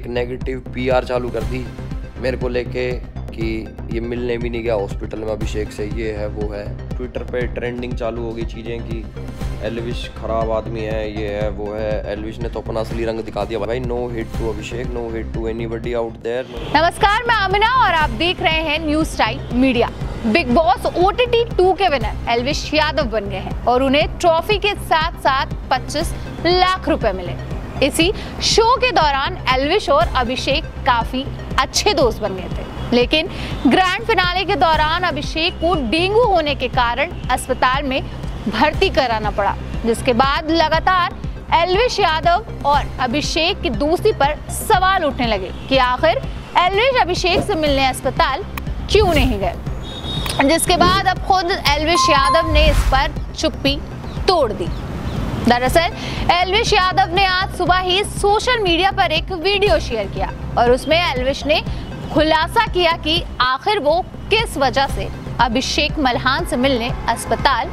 एक negative PR चालू कर दी मेरे को लेके कि ये मिलने भी नहीं गया हॉस्पिटल में अभिषेक से, ये है वो है। ट्विटर पे ट्रेंडिंग चालू हो गई चीज़ें कि एल्विश खराब आदमी है, ये है वो है। एल्विश ने तो अपना असली रंग दिखा दिया भाई। No hit to Abhishek, no hit to anybody out there. नमस्कार, मैं आमिना और आप देख रहे हैं news time media. Bigg Boss OTT 2 के विनर एल्विश यादव बन गए हैं और उन्हें ट्रॉफी के साथ साथ 25 लाख रुपए मिले। इसी शो के दौरान एल्विश और अभिषेक काफी अच्छे दोस्त बन गए थे, लेकिन ग्रैंड फिनाले के दौरान अभिषेक को डेंगू होने के कारण अस्पताल में भर्ती कराना पड़ा, जिसके बाद लगातार एल्विश यादव और अभिषेक की दोस्ती पर सवाल उठने लगे कि आखिर एल्विश अभिषेक से मिलने अस्पताल क्यों नहीं गए, जिसके बाद अब खुद एल्विश यादव ने इस पर चुप्पी तोड़ दी। दरअसल एल्विश यादव ने आज सुबह ही सोशल मीडिया पर एक वीडियो शेयर किया और उसमें एल्विश ने खुलासा किया कि आखिर वो किस वजह से अभिषेक मल्हान से मिलने अस्पताल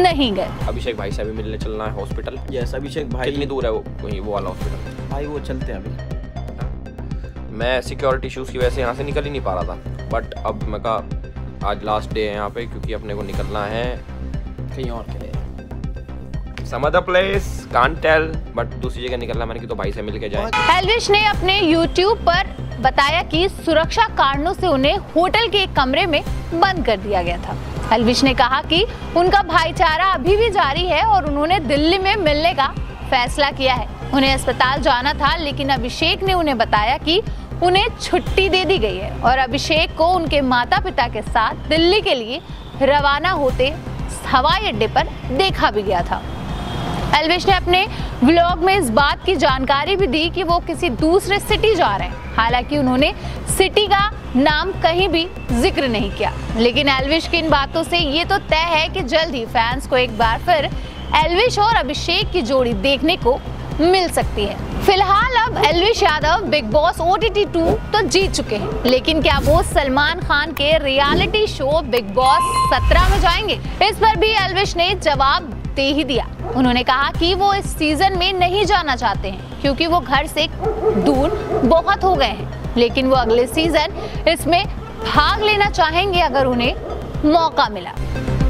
नहीं गए। अभिषेक भाई से अभी मिलने चलना है हॉस्पिटल। यस, अभिषेक भाई कितनी दूर है वो वाला हॉस्पिटल? भाई वो चलते हैं अभी। मैं सिक्योरिटी इश्यूज की वजह से यहाँ से निकल ही नहीं पा रहा था, बट अब मैं कहा आज लास्ट डे है यहाँ पे, क्योंकि अपने को निकलना है कहीं और के लिए। Some other place, can't tell, but दूसरी जगह निकलना। मैंने कि तो भाई से मिल के जाए। एल्विश ने अपने YouTube पर बताया कि सुरक्षा कारणों से उन्हें होटल के एक कमरे में बंद कर दिया गया था। एल्विश ने कहा कि उनका भाईचारा अभी भी जारी है और उन्होंने दिल्ली में मिलने का फैसला किया है। उन्हें अस्पताल जाना था, लेकिन अभिषेक ने उन्हें बताया कि उन्हें छुट्टी दे दी गई है और अभिषेक को उनके माता पिता के साथ दिल्ली के लिए रवाना होते हवाई अड्डे पर देखा भी गया था। एल्विश ने अपने व्लॉग में इस बात की जानकारी भी दी कि वो किसी दूसरे सिटी जा रहे हैं। हालांकि उन्होंने सिटी का नाम कहीं भी जिक्र नहीं किया, लेकिन एल्विश की इन बातों से ये तो तय है कि जल्द ही फैंस को एक बार फिर एल्विश और अभिषेक की जोड़ी देखने को मिल सकती है। फिलहाल अब Elvish Yadav Bigg Boss OTT 2 तो जीत चुके हैं, लेकिन क्या वो सलमान खान के रियलिटी शो बिग बॉस 17 में जाएंगे? इस पर भी एल्विश ने जवाब दे ही दिया। उन्होंने कहा कि वो इस सीजन में नहीं जाना चाहते हैं, क्योंकि वो घर से दूर बहुत हो गए हैं, लेकिन वो अगले सीजन इसमें भाग लेना चाहेंगे अगर उन्हें मौका मिला।